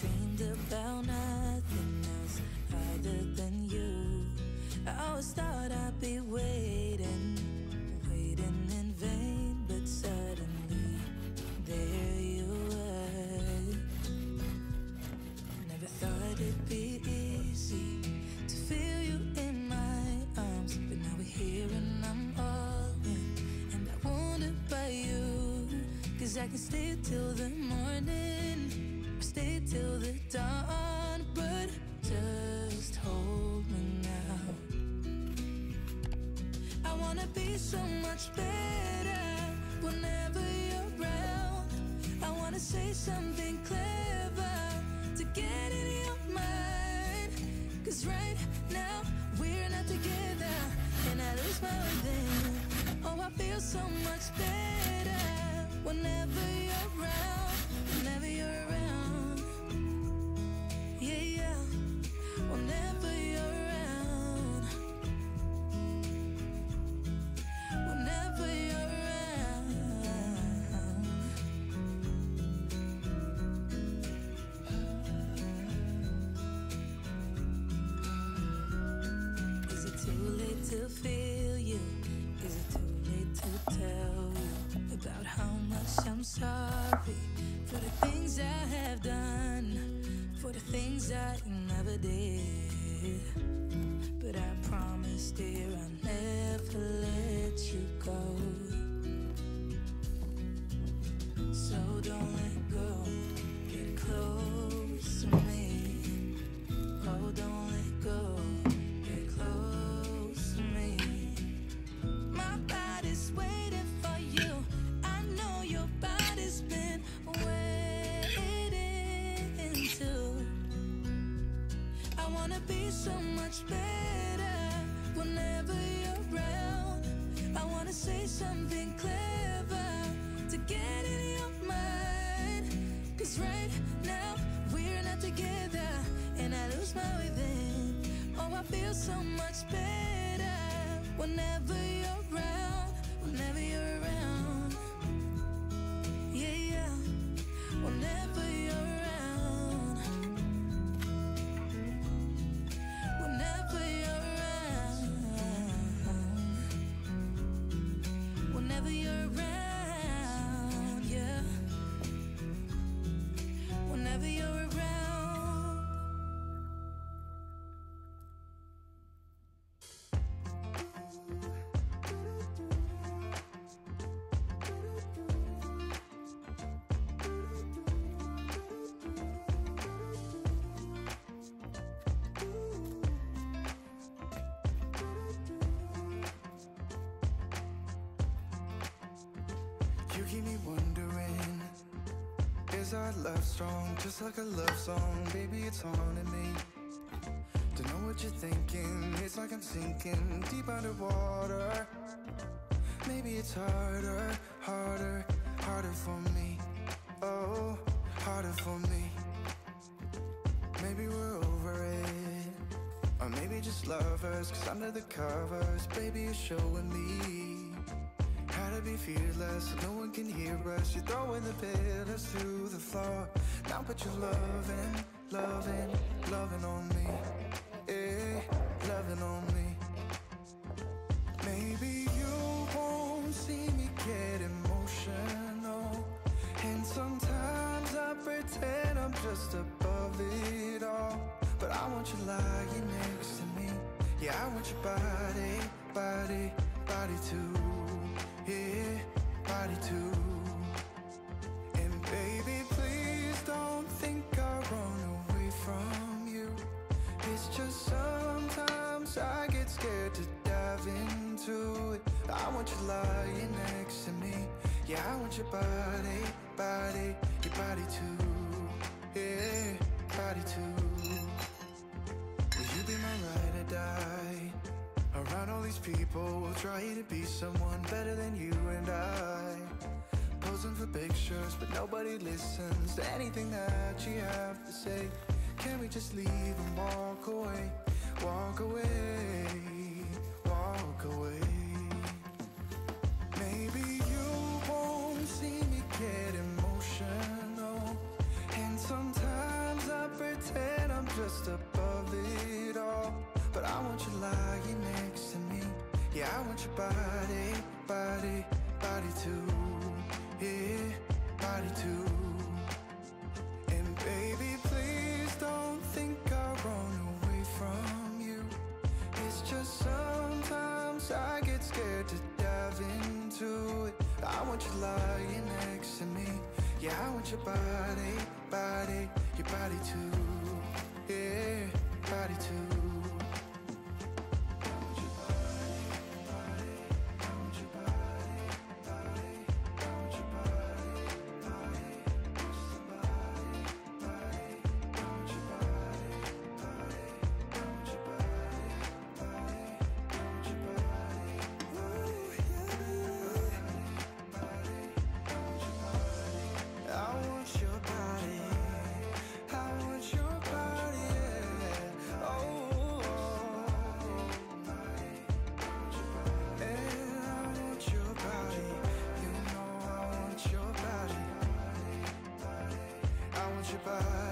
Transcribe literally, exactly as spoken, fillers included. dreamed about nothing else other than you. I always thought I'd be waiting, waiting in vain, but suddenly there you were. Never thought it'd be easy to feel you in my arms, but now we're here and I'm all in, and I wonder about you, 'cause I can stay till the morning, stay till the dawn, but just hold me now. I wanna be so much better whenever you're around. I wanna say something clever to get in your mind, 'cause right now we're not together, and I lose my within. Oh, I feel so much better whenever you're around, whenever you're around. To feel you, is it too late to tell you about how much I'm sorry for the things I have done, for the things I never did? But I promise, dear, I'll never let you go. So don't let go, get close to me. Oh, don't let go, get close. Be so much better whenever you're around. I wanna say something clever to get in your mind, 'cause right now we're not together, and I lose my way then. Oh, I feel so much better whenever you're around, whenever you're around. Yeah, yeah, whenever you're around. Strong, just like a love song, baby, it's haunting me. Don't know what you're thinking, it's like I'm sinking deep underwater. Maybe it's harder, harder, harder for me. Oh, harder for me. Maybe we're over it, or maybe just lovers, 'cause under the covers, baby, you're showing me how to be fearless, no one can hear us. You're throwing the pillars to the floor now, but you're loving, loving, loving on me. Yeah, loving on me. Maybe you won't see me get emotional, and sometimes I pretend I'm just above it all, but I want you lying next to me. Yeah, I want your body, body, body too. Yeah, body too. And baby, please don't think I run away from you. It's just sometimes I get scared to dive into it. I want you lying next to me. Yeah, I want your body, body, your body too. Yeah, body too. Will you be my ride or die? Around all these people, we'll try to be someone better than you and I. Posing for pictures, but nobody listens to anything that you have to say. Can we just leave and walk away? Walk away, walk away. Maybe you won't see me get emotional, and sometimes I I want your body, body, body too. Yeah, body too. And baby, please don't think I run away from you. It's just sometimes I get scared to dive into it. I want you lying next to me. Yeah, I want your body, body, your body too. Yeah, body too. Bye.